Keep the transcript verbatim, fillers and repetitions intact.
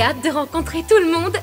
hâte de rencontrer tout le monde.